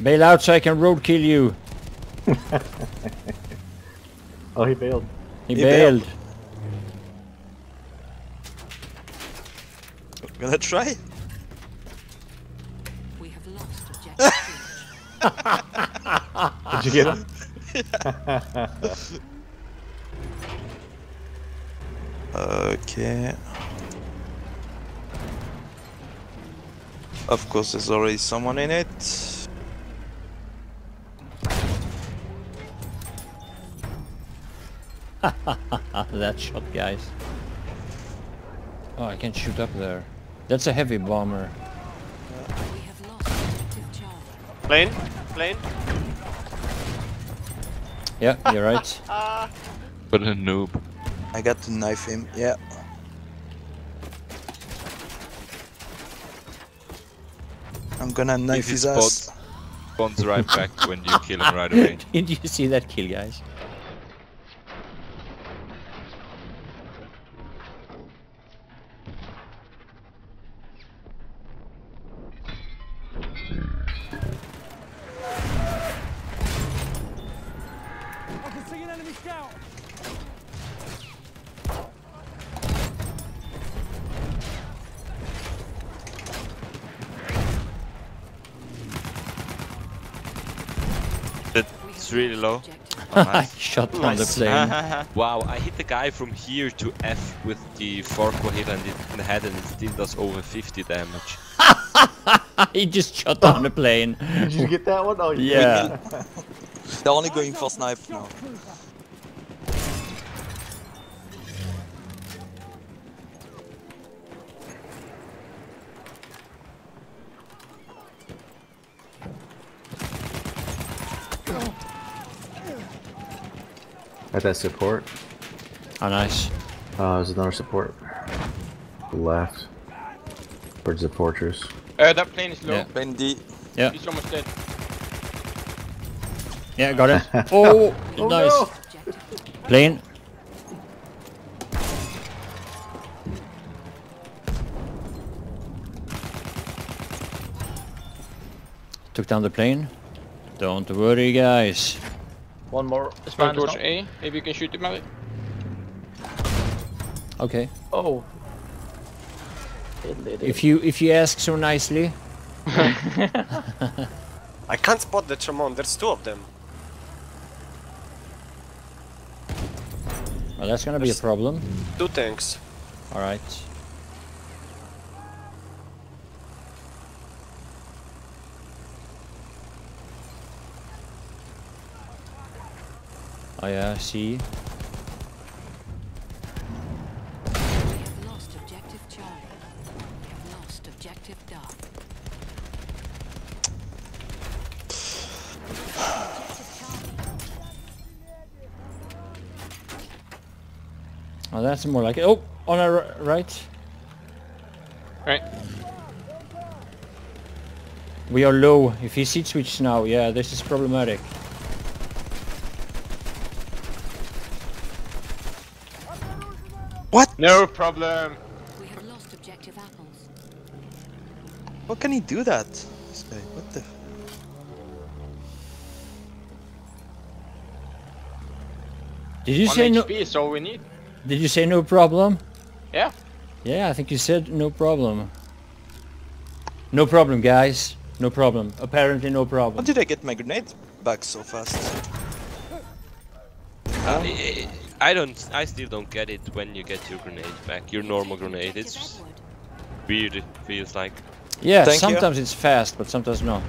Bail out so I can roadkill you. Oh, he bailed. He bailed. I'm gonna try. We have lost objective. Did you get him? Yeah. Okay. Of course, there's already someone in it. That shot, guys. Oh, I can shoot up there. That's a heavy bomber. We have lost plane? Plane? Yeah, you're right. What a noob. I got to knife him, yeah. I'm gonna knife his ass. Spawns right back when you kill him right away. Did you see that kill, guys? It's really low. Oh, nice. I shot down the plane. Wow, I hit the guy from here to F with the 4-core hit and in the head, and it still does over 50 damage. He just shot down the plane. Did you get that one? Oh, yeah. They're only going for snipe now. That support. Oh, nice. There's another support. Left. Towards the fortress. That plane is low. Yeah. Plane D. Yeah. He's almost dead. Yeah, got it. Oh, oh, nice. No. Plane. Took down the plane. Don't worry, guys. One more span towards A, maybe you can shoot him at it. Okay. Oh. If you ask so nicely. I can't spot the Tremont, there's two of them. Well, that's gonna be a problem. Two tanks. Alright. Oh yeah, I see. We have lost objective Charlie. We have lost objective Dark. Oh, that's more like it. Oh, on our right. Right. We are low. If he seat switches now, yeah, this is problematic. What? No problem. We have lost objective apples. How can he do that? This guy, what the? Did you say no? 1 HP is all we need. Did you say no problem? Yeah. Yeah, I think you said no problem. No problem, guys. No problem. Apparently, no problem. How did I get my grenade back so fast? I still don't get it when you get your grenade back, your normal grenade. It's weird, it feels like. Yeah, sometimes it's fast, but sometimes not.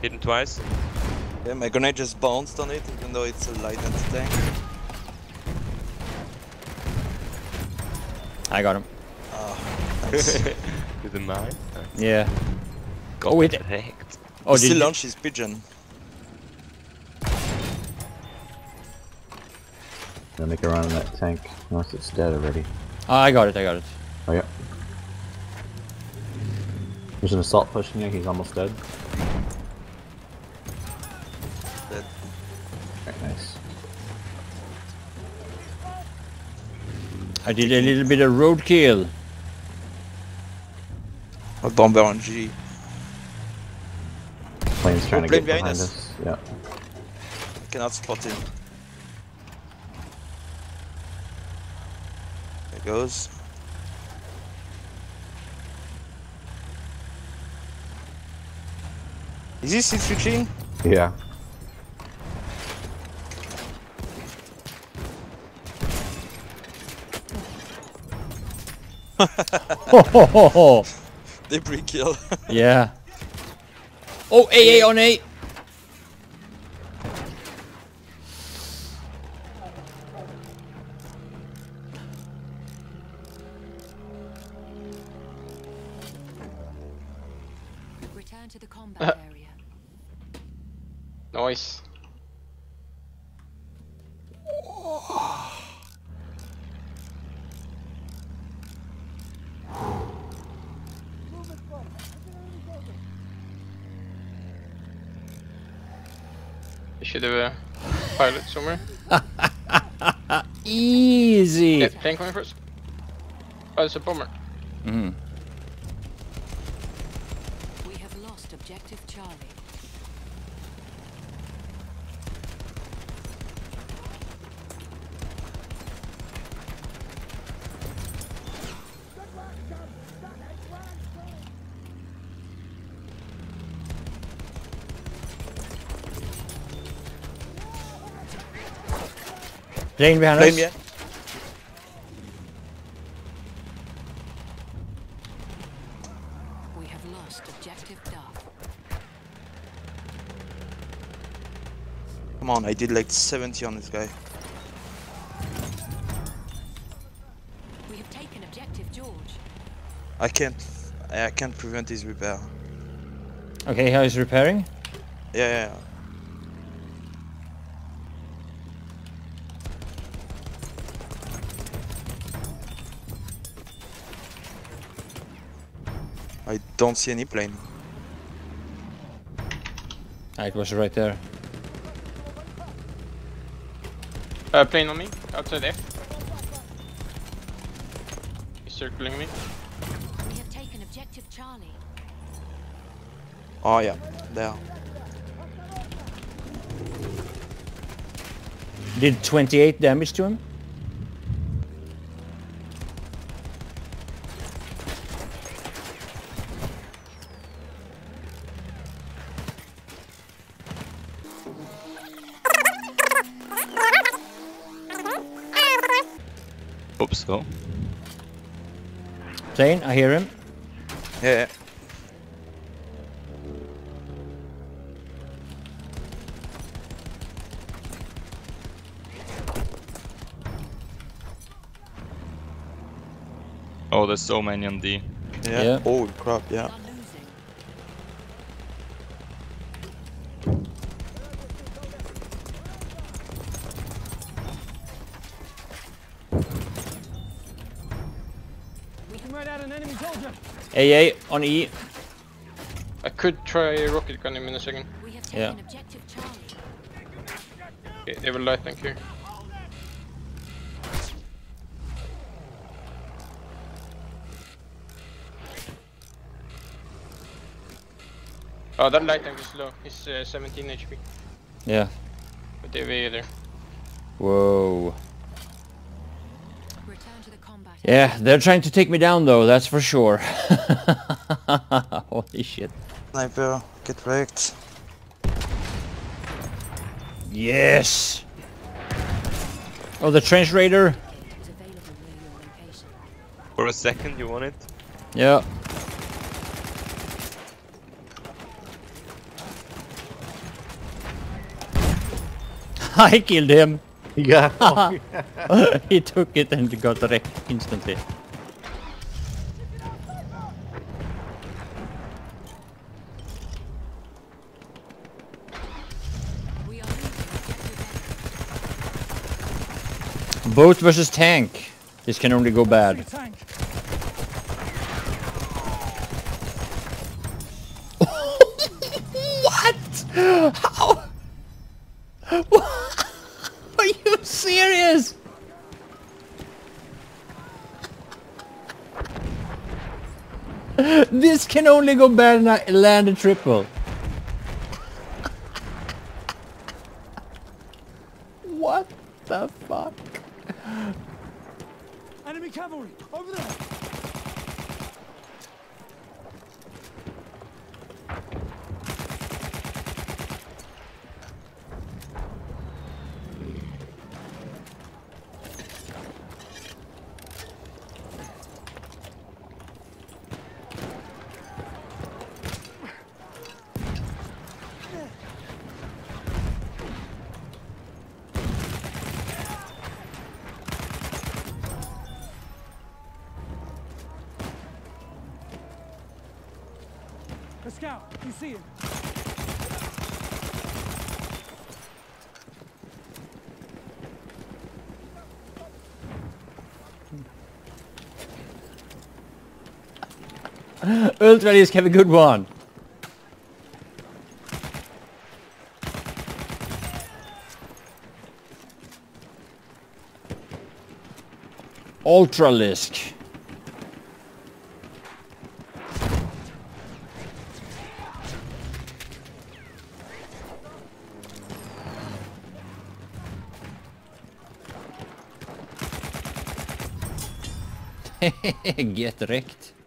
Hit him twice. Yeah, my grenade just bounced on it, even though it's a lightened tank. I got him. Oh, nice. With the mine? Yeah. Go with it. Oh, he still launched his pigeon. Gonna make a run on that tank unless it's dead already. Oh, I got it. Oh, yeah. There's an assault pushing you, he's almost dead. Dead. Alright, nice. I did a little bit of roadkill. A bomber on G. plane's trying to get behind us. Yeah. Cannot spot him. There goes. Is this it switching? Yeah. Ho ho ho ho! They pre-kill. Yeah. Oh, AA on A! Return to the combat area. Nice. Should have a pilot somewhere. Easy! Yeah, plane coming first. Oh, it's a bomber. Mm. We have lost objective Charlie. Plane behind us. Yeah. We have lost objective Duff. Come on, I did like 70 on this guy. We have taken objective George. I can't prevent his repair. Okay, how is repairing? Yeah. I don't see any plane. It was right there. Plane on me, outside F. He's circling me. We have taken objective Charlie. Oh yeah, there. Did 28 damage to him? Oops, go. Plane, I hear him. Yeah. Oh, there's so many on D. Yeah. Holy crap, yeah. AA on E. I could try a rocket gun him in a second. Yeah. Okay, they will die, thank you. Oh, that light tank is low. He's 17 HP. Yeah. But they were there. Whoa. Yeah, they're trying to take me down though, that's for sure. Holy shit. Sniper, get wrecked. Yes! Oh, the trench raider. For a second, you want it? Yeah. I killed him. Yeah. He took it and got wrecked instantly. Boat versus tank. This can only go bad. What? How? Are you serious? This can only go bad and I land a triple. Enemy cavalry! Over there! Scout, you see it? Ultra is have a good one. Ultralisk. Get wrecked.